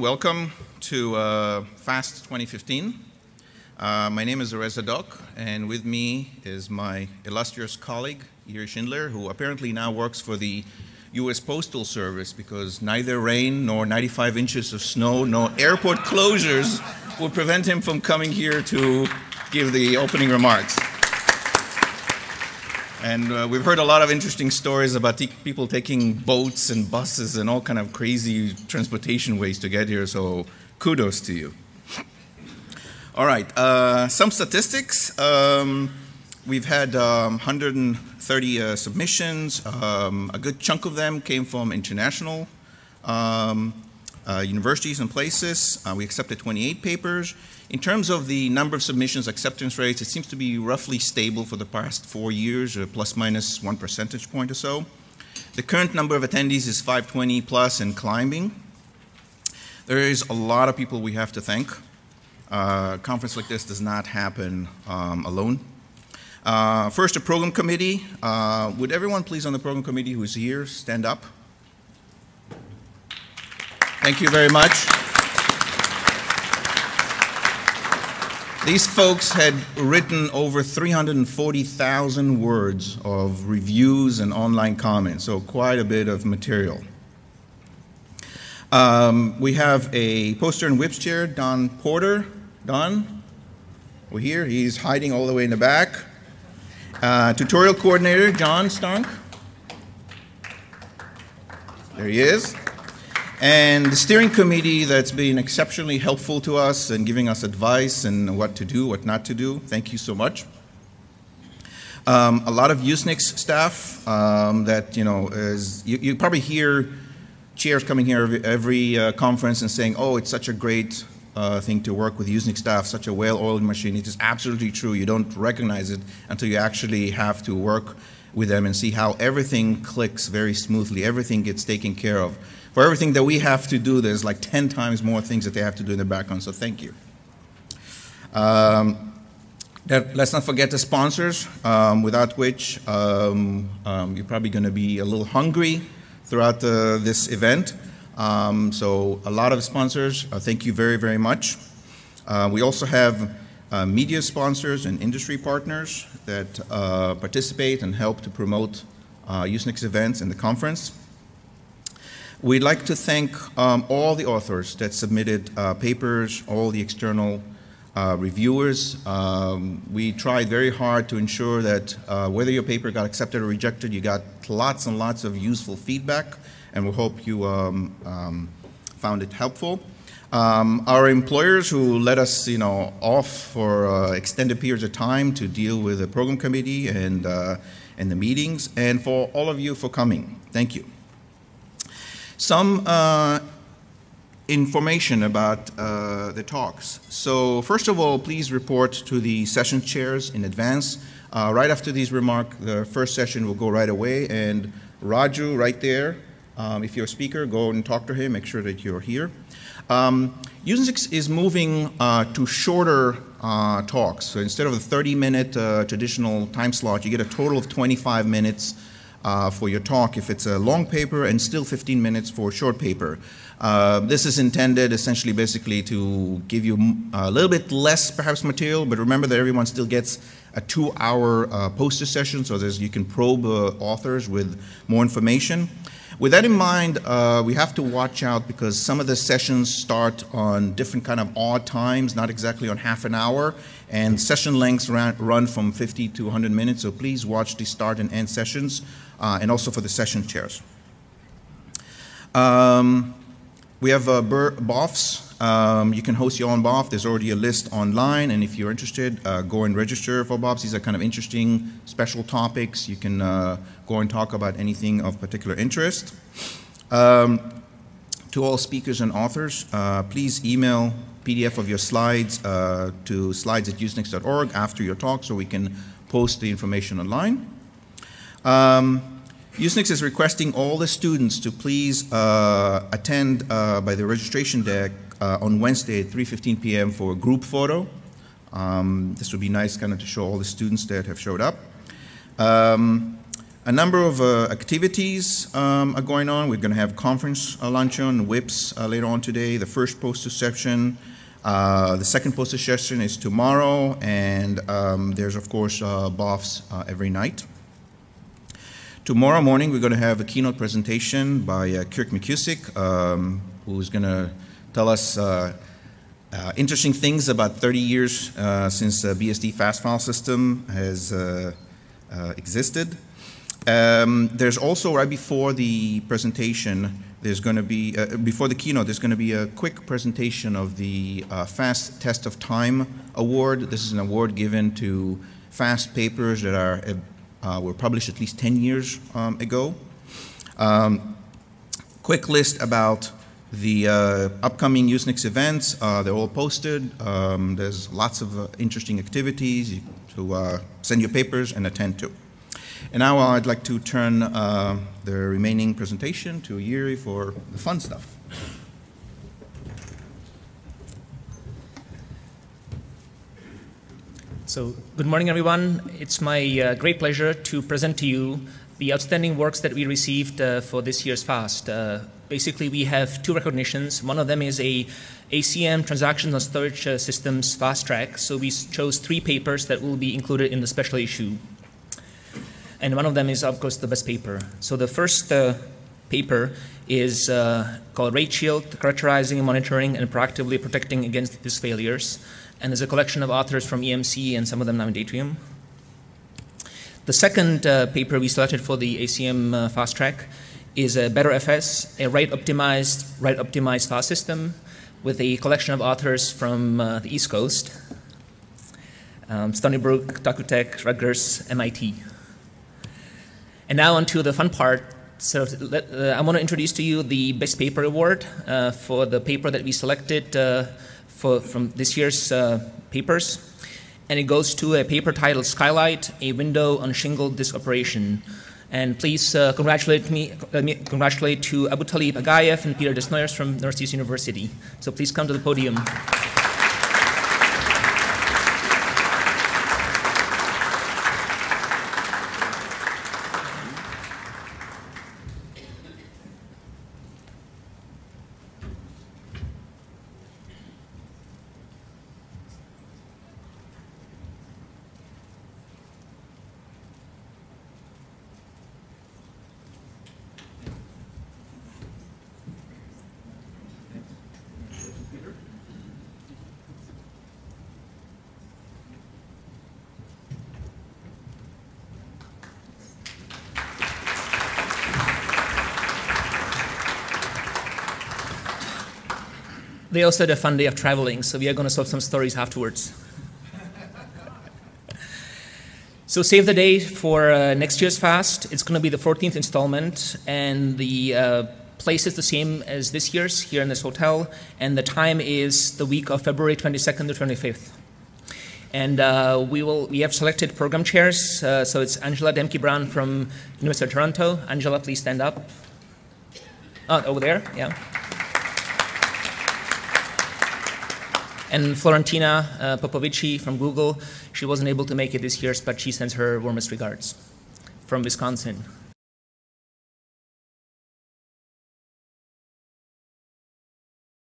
Welcome to FAST 2015. My name is Erez Zadok, and with me is my illustrious colleague, Jiri Schindler, who apparently now works for the U.S. Postal Service because neither rain nor 95 inches of snow nor airport closures will prevent him from coming here to give the opening remarks. And we've heard a lot of interesting stories about people taking boats and buses and all kind of crazy transportation ways to get here, so kudos to you. All right, some statistics. We've had 130 submissions. A good chunk of them came from international universities and places. We accepted 28 papers. In terms of the number of submissions acceptance rates, it seems to be roughly stable for the past 4 years, plus minus 1 percentage point or so. The current number of attendees is 520 plus and climbing. There is a lot of people we have to thank. A conference like this does not happen alone. First, a program committee. Would everyone please on the program committee who is here stand up? Thank you very much. These folks had written over 340,000 words of reviews and online comments, so quite a bit of material. We have a poster and wheelchair, Don Porter. Don, we're here. He's hiding all the way in the back. Tutorial coordinator, John Stonk. There he is. And the steering committee that's been exceptionally helpful to us and giving us advice and what to do, what not to do. Thank you so much. A lot of USENIX staff that, you know, you probably hear chairs coming here every conference and saying, oh, it's such a great thing to work with USENIX staff, such a well-oiled machine. It is absolutely true. You don't recognize it until you actually have to work with them and see how everything clicks very smoothly. Everything gets taken care of. For everything that we have to do, there's like 10 times more things that they have to do in the background, so thank you. Let's not forget the sponsors, without which you're probably going to be a little hungry throughout this event. So a lot of sponsors, thank you very, very much. We also have media sponsors and industry partners that participate and help to promote USENIX events and the conference. We'd like to thank all the authors that submitted papers, all the external reviewers. We tried very hard to ensure that whether your paper got accepted or rejected, you got lots and lots of useful feedback, and we hope you found it helpful. Our employers who let us, you know, off for extended periods of time to deal with the program committee and the meetings, and for all of you for coming. Thank you. Some information about the talks. So first of all, please report to the session chairs in advance. Right after these remarks, the first session will go right away. And Raju, right there, if you're a speaker, go and talk to him. Make sure that you're here. USENIX is moving to shorter talks. So instead of the 30-minute traditional time slot, you get a total of 25 minutes for your talk if it's a long paper and still 15 minutes for a short paper. This is intended essentially basically to give you a little bit less perhaps material, but remember that everyone still gets a 2-hour poster session, so you can probe authors with more information. With that in mind, we have to watch out because some of the sessions start on different kind of odd times, not exactly on half an hour, and session lengths run from 50 to 100 minutes, so please watch the start and end sessions. And also for the session chairs. We have BOFs. You can host your own BOF. There's already a list online, and if you're interested, go and register for BOFs. These are kind of interesting special topics. You can go and talk about anything of particular interest. To all speakers and authors, please email PDF of your slides to slides@usenix.org after your talk so we can post the information online. USENIX is requesting all the students to please attend by the registration deck on Wednesday at 3:15 p.m. for a group photo. This would be nice kind of to show all the students that have showed up. A number of activities are going on. We're going to have conference luncheon, WIPS later on today, the first poster session. The second poster session is tomorrow, and there's, of course, BOFs every night. Tomorrow morning, we're going to have a keynote presentation by Kirk McKusick, who's going to tell us interesting things about 30 years since the BSD fast file system has existed. There's also, right before the presentation, there's going to be, before the keynote, there's going to be a quick presentation of the FAST Test of Time Award. This is an award given to FAST papers that are, were published at least 10 years ago. Quick list about the upcoming USENIX events. They're all posted. There's lots of interesting activities to send your papers and attend to. And now I'd like to turn the remaining presentation to Yuri for the fun stuff. So, good morning, everyone. It's my great pleasure to present to you the outstanding works that we received for this year's FAST. Basically, we have two recognitions. One of them is a ACM Transactions on Storage Systems Fast Track. So we chose three papers that will be included in the special issue. And one of them is, of course, the best paper. So the first paper is called RAID Shield, Characterizing, Monitoring, and Proactively Protecting Against Disk Failures. And there's a collection of authors from EMC and some of them now in Datrium. The second paper we selected for the ACM Fast Track is Better FS, a RAID-optimized file system with a collection of authors from the East Coast, Stony Brook, Takutek, Rutgers, MIT. And now onto the fun part. So I want to introduce to you the Best Paper Award for the paper that we selected from this year's papers. And it goes to a paper titled Skylight, a Window on Shingled Disk Operation. And please congratulate to Abu Talib Agayev and Peter Desnoyers from Northeast University. So please come to the podium. They also had a fun day of traveling, so we are going to solve some stories afterwards. So save the date for next year's FAST. It's going to be the 14th installment, and the place is the same as this year's here in this hotel, and the time is the week of February 22nd to 25th. And we have selected program chairs, so it's Angela Demke-Brown from University of Toronto. Angela, please stand up. Over there, yeah. And Florentina Popovici from Google. She wasn't able to make it this year, but she sends her warmest regards from Wisconsin.